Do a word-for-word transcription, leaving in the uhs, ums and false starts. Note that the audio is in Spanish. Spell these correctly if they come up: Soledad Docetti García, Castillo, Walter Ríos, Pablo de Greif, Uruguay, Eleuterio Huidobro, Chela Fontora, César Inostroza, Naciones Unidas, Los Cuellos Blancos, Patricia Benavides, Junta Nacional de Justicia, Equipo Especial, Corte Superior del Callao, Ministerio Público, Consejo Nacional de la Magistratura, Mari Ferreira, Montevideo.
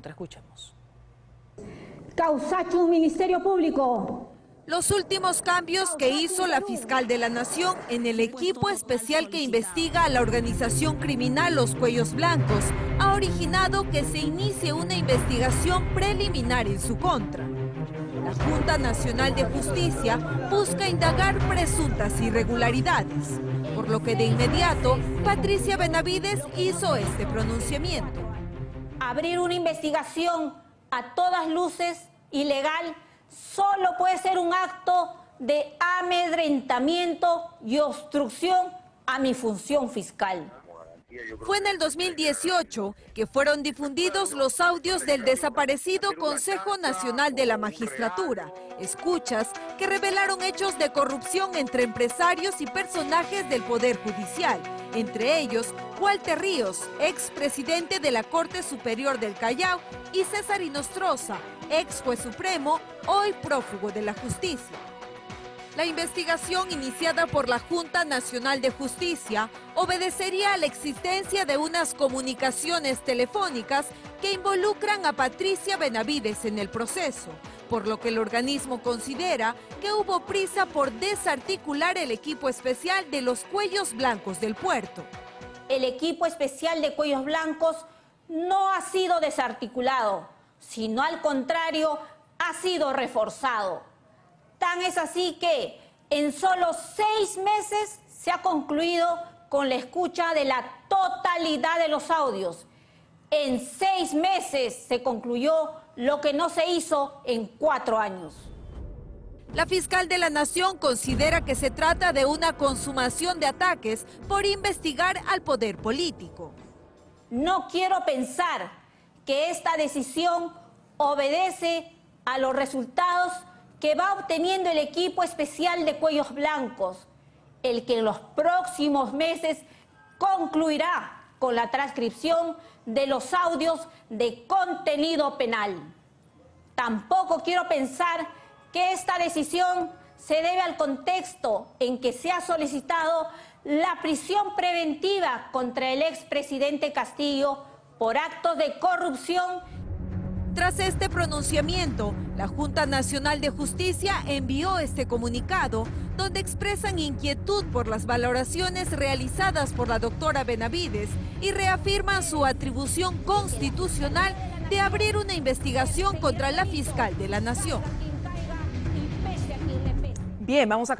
Te escuchamos. Causacho Ministerio Público. Los últimos cambios que hizo la fiscal de la Nación en el equipo especial que investiga a la organización criminal Los Cuellos Blancos ha originado que se inicie una investigación preliminar en su contra. La Junta Nacional de Justicia busca indagar presuntas irregularidades, por lo que de inmediato Patricia Benavides hizo este pronunciamiento. Abrir una investigación a todas luces ilegal solo puede ser un acto de amedrentamiento y obstrucción a mi función fiscal. Fue en el dos mil dieciocho que fueron difundidos los audios del desaparecido Consejo Nacional de la Magistratura, escuchas que revelaron hechos de corrupción entre empresarios y personajes del Poder Judicial, entre ellos Walter Ríos, expresidente de la Corte Superior del Callao, y César Inostroza, ex juez supremo, hoy prófugo de la justicia. La investigación iniciada por la Junta Nacional de Justicia obedecería a la existencia de unas comunicaciones telefónicas que involucran a Patricia Benavides en el proceso, por lo que el organismo considera que hubo prisa por desarticular el equipo especial de los Cuellos Blancos del puerto. El equipo especial de Cuellos Blancos no ha sido desarticulado, sino al contrario, ha sido reforzado. Tan es así que en solo seis meses se ha concluido con la escucha de la totalidad de los audios. En seis meses se concluyó lo que no se hizo en cuatro años. La fiscal de la Nación considera que se trata de una consumación de ataques por investigar al poder político. No quiero pensar que esta decisión obedece a los resultados que va obteniendo el equipo especial de Cuellos Blancos, el que en los próximos meses concluirá con la transcripción de los audios de contenido penal. Tampoco quiero pensar que esta decisión se debe al contexto en que se ha solicitado la prisión preventiva contra el expresidente Castillo por actos de corrupción. Tras este pronunciamiento, la Junta Nacional de Justicia envió este comunicado, donde expresan inquietud por las valoraciones realizadas por la doctora Benavides y reafirman su atribución constitucional de abrir una investigación contra la fiscal de la Nación. Bien, vamos a